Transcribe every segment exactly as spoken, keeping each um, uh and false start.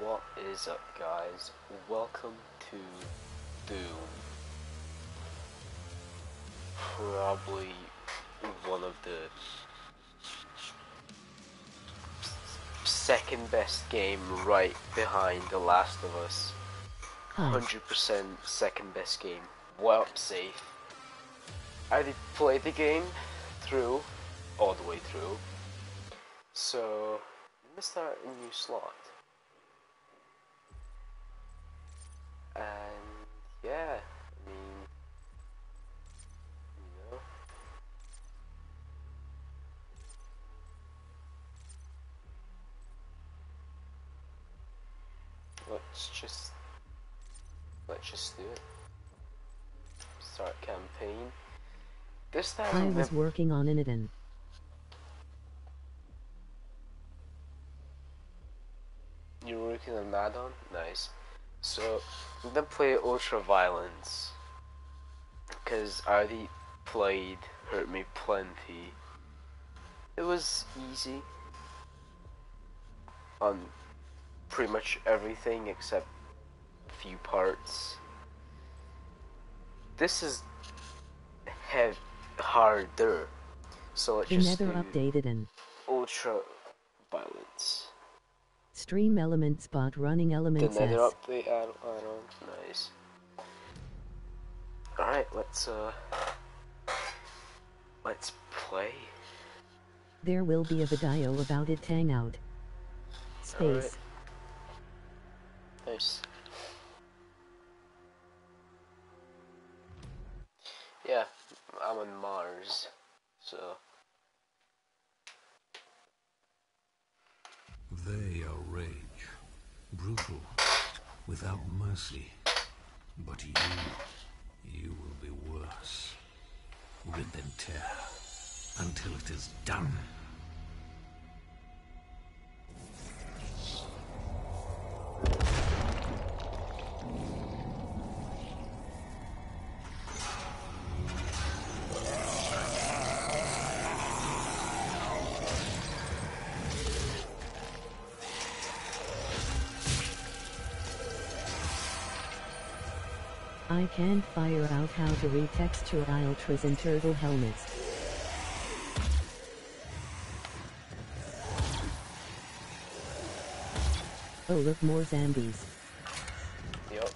What is up, guys? Welcome to Doom. Probably one of the second best game right behind The Last of Us. one hundred percent second best game. Well, safe. I did play the game through, all the way through. So, I'm gonna start a new slot. And yeah, I mean, you know, let's just let's just do it. Start campaign. This time I was working on Iniden. You were working on that on? Nice. So, I'm gonna play Ultra Violence, because I already played Hurt Me Plenty. It was easy on pretty much everything except a few parts. This is heavy, harder, so let's just do updated in Ultra Violence. Stream element spot running elements. The nether update add-on, nice. Alright, let's uh, let's play. There will be a video about it. Hang out. Space. Right. Nice. Yeah, I'm on Mars, so. They are rage, brutal, without mercy. But you, you will be worse. Rip and tear until it is done. I can't fire out how to retexture Ultras and Turtle helmets. Oh look, more zombies. Yep.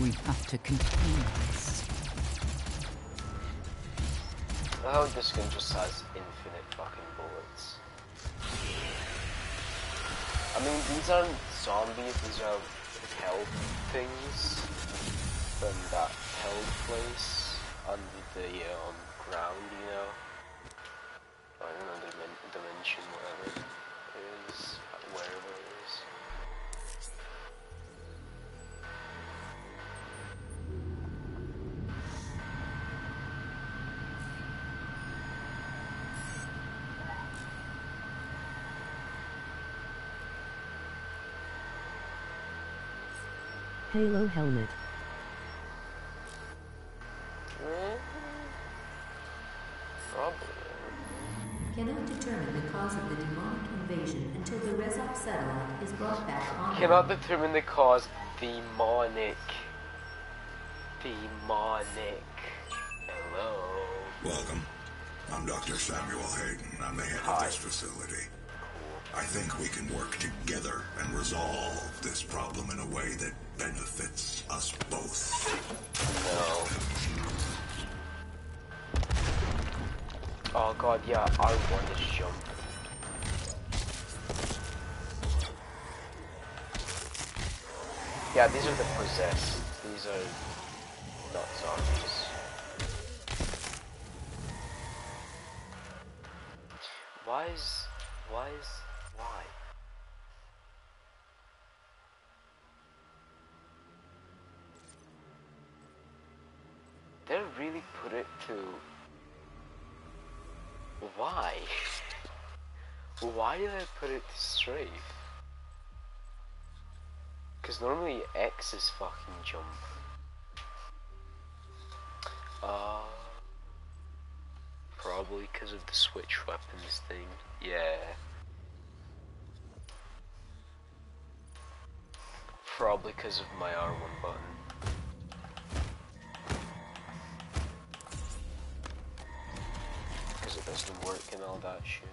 We have to continue this. Oh, this gun just has infinite fucking bullets. I mean, these aren't zombies, these are hell things from that hell place under the um, ground, you know? I don't know, the dimension, whatever it is, wherever it is. Halo helmet. Probably. Cannot determine the cause of the demonic invasion until the Rezop satellite is brought back on. Cannot determine the cause. Demonic. Demonic. Hello. Welcome. I'm Doctor Samuel Hayden. I'm the head Hi. of this facility. I think we can work together and resolve this problem in a way that benefits us both. No. Oh god, yeah, I want to jump. Yeah, these are the possessed. These are not zombies. Why is... Why is... Why? They really put it to why? Why did I put it to strafe? because normally X is fucking jump. Uh, probably because of the switch weapons thing. Yeah. Probably because of my R one button. Because it doesn't work and all that shit.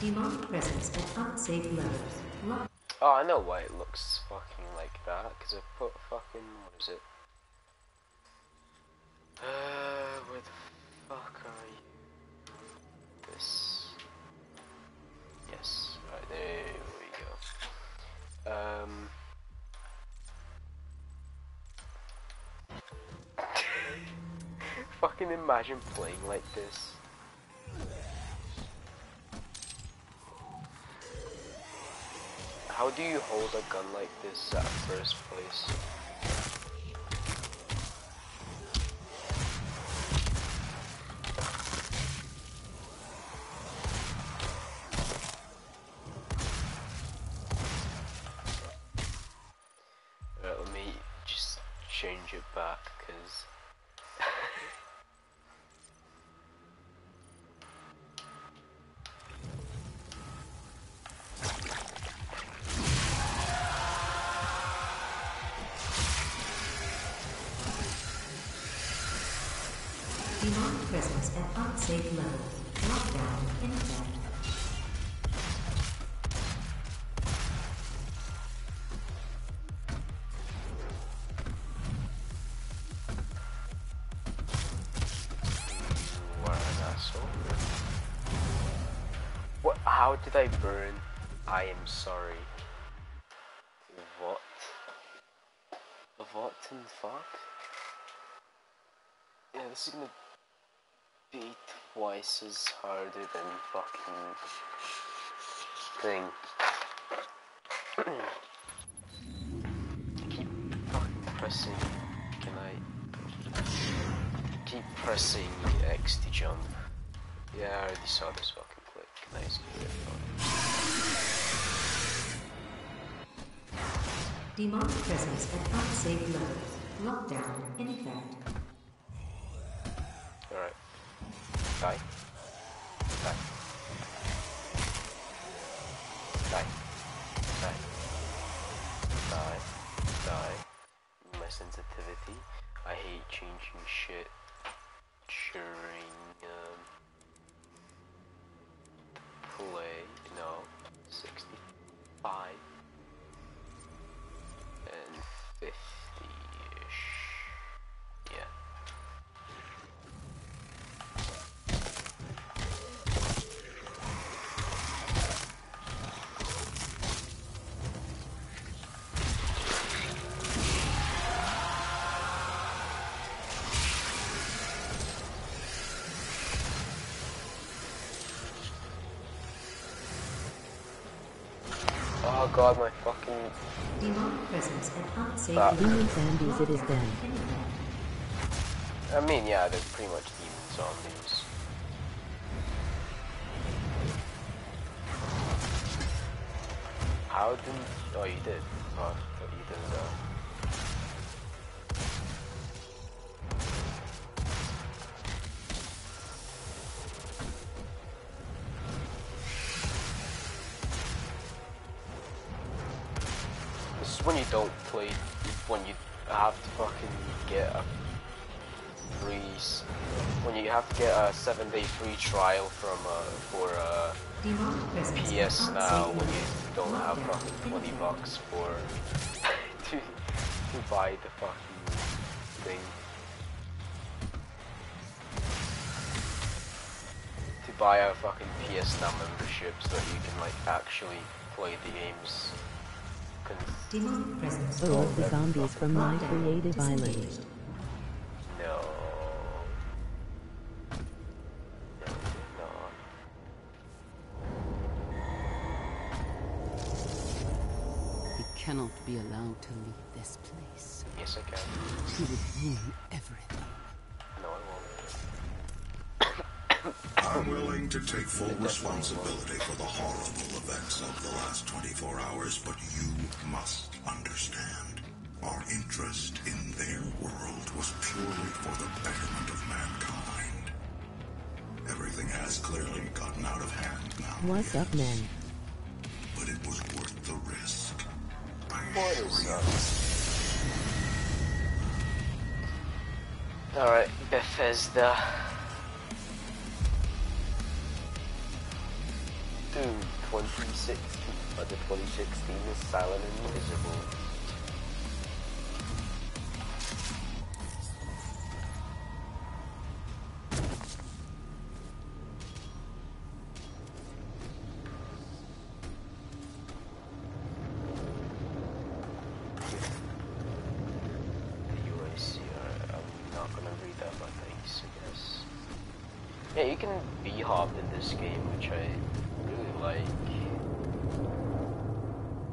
Demand presence at unsafe levels. Oh, I know why it looks fucking like that, because I put fucking, what is it? Uh, where the fuck are you? This. Yes, right, there we go. Um. Fucking imagine playing like this. How do you hold a gun like this at first place? Right, let me just change it back, because... Safe level. Lockdown in effect. What an asshole. What? How did I burn? I am sorry. What? What in the fuck? Yeah, this is gonna be twice as harder than fucking thing. Keep fucking pressing. Can I keep pressing X to jump? Yeah, I already saw this fucking clip. Can I skip it? Demand presence at unsafe level. Lockdown in effect. Alright. Die. Die. Die. Die. Die. Die. My sensitivity. I hate changing shit during um, play. No. sixty-five. And fifty-ish. Yeah. God, my fucking. That. Zombies, it is done. I mean, yeah, they're pretty much demon zombies. How did? Oh, you did. Oh, you did though. When you don't play, when you have to fucking get a free, when you have to get a seven day free trial from uh, for uh, P S now, when you don't have fucking twenty bucks for to, to buy the fucking thing, to buy a fucking P S now membership so that you can like actually play the games. Demonic presence. Oh, the zombies from my creative island. No. No, no. cannot be allowed to leave this place. Yes, I can. He would ruin everything. No, I won't. I'm willing to take full responsibility for the horrible events of the last twenty-four hours, but you must understand. Our interest in their world was purely for the betterment of mankind. Everything has clearly gotten out of hand now. What's up, man? But it was worth the risk. What is that? Alright, Bethesda. Dude, twenty sixteen. But the twenty sixteen is silent and miserable. B-hopped in this game, which I really like.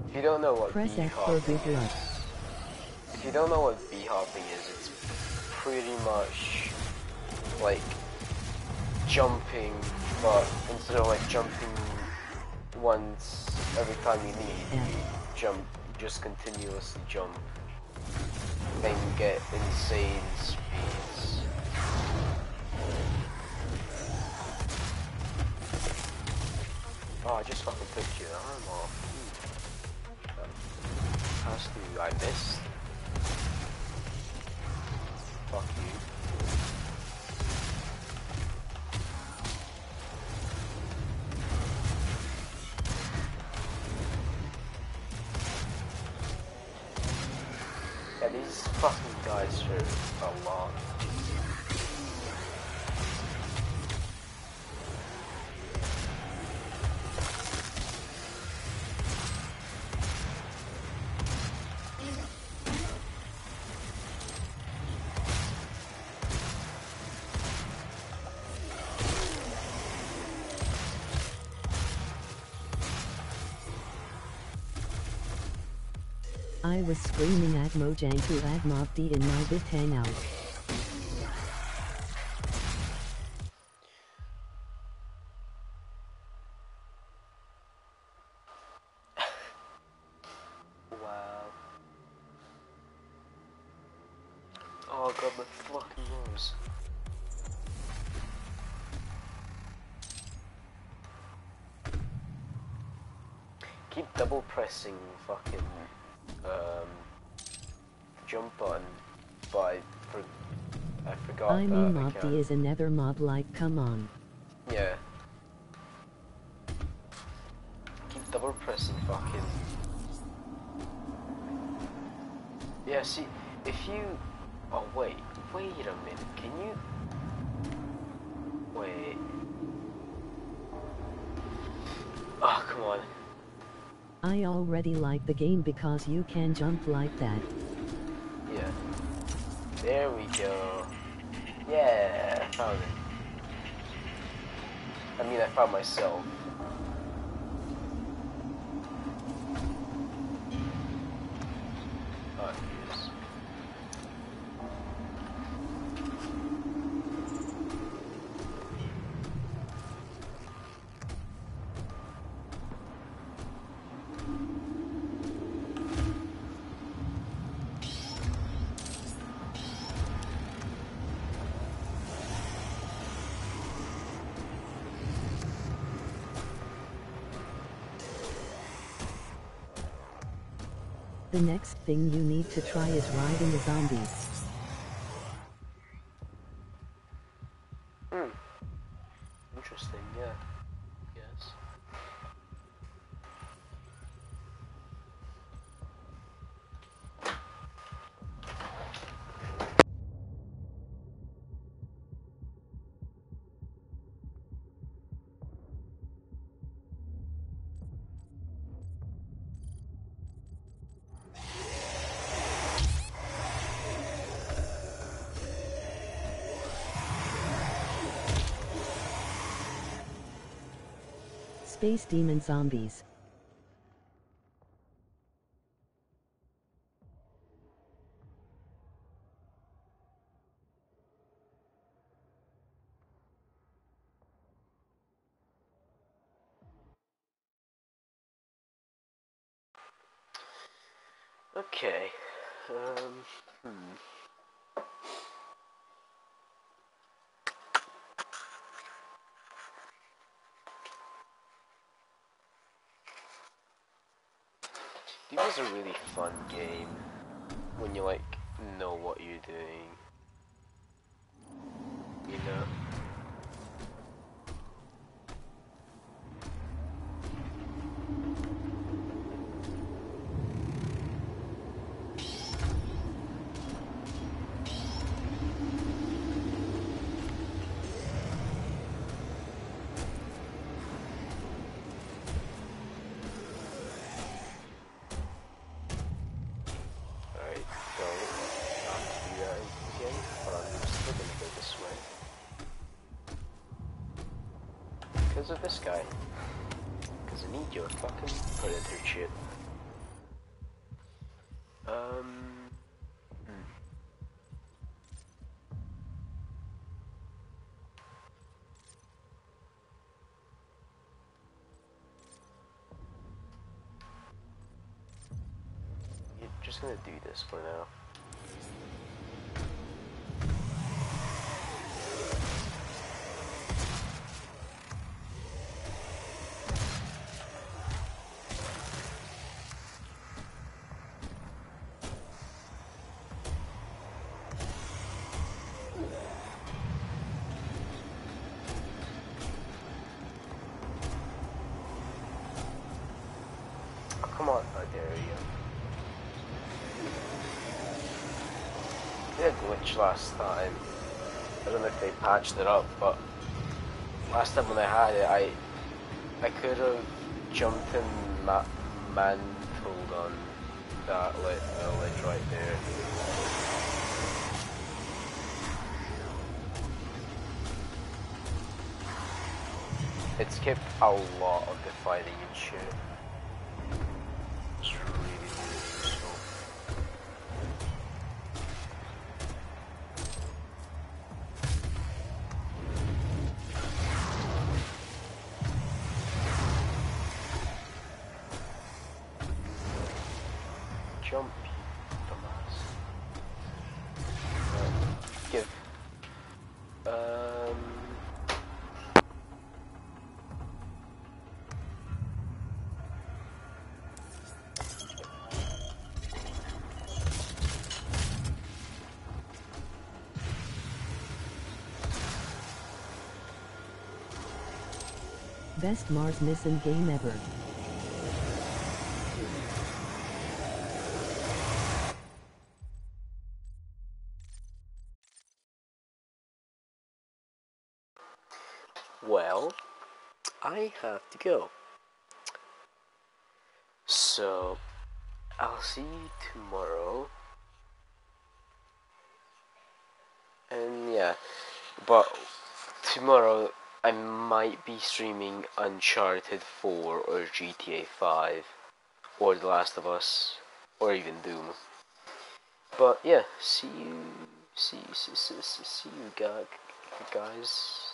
If you don't know what B-hopping is, if you don't know what B-hopping is, it's pretty much like jumping, but instead of like jumping once every time you need, you jump, just continuously jump, and get insane speeds. Oh, I just fucking took your arm off. Pass through, I missed. Fuck you. Yeah, these fucking guys are a lot. I was screaming at Mojang to add Mobd in my bit hangout. Wow. Oh god, my fucking rose. Keep double pressing fucking Um, jump button, but I, for, I forgot. I mean, uh, Mobd is another mob. Like, come on. Yeah. Keep double pressing, fucking. Yeah. See, if you. Oh wait, wait a minute. Can you? Wait. Oh come on. I already like the game because you can jump like that. Yeah. There we go. Yeah, I found it. I mean, I found myself. Oh, yes. The next thing you need to try is riding the zombies. Hmm. Interesting, yeah. Yes. Space demon zombies. Okay. Um, hmm. Doom is a really fun game when you like know what you're doing. You know. Of this guy, because I need your fucking predator shit. Um, you're just gonna do this for now. Last time, I don't know if they patched it up, but last time when I had it, I I could have jumped in that mantled on that ledge, uh, ledge right there. It's kept a lot of the fighting and shit. Best Mars missing game ever. Well, I have to go. So, I'll see you tomorrow. And yeah, but tomorrow I might be streaming Uncharted four or G T A five or The Last of Us or even Doom. But yeah, see you, see you, see you, see you guys.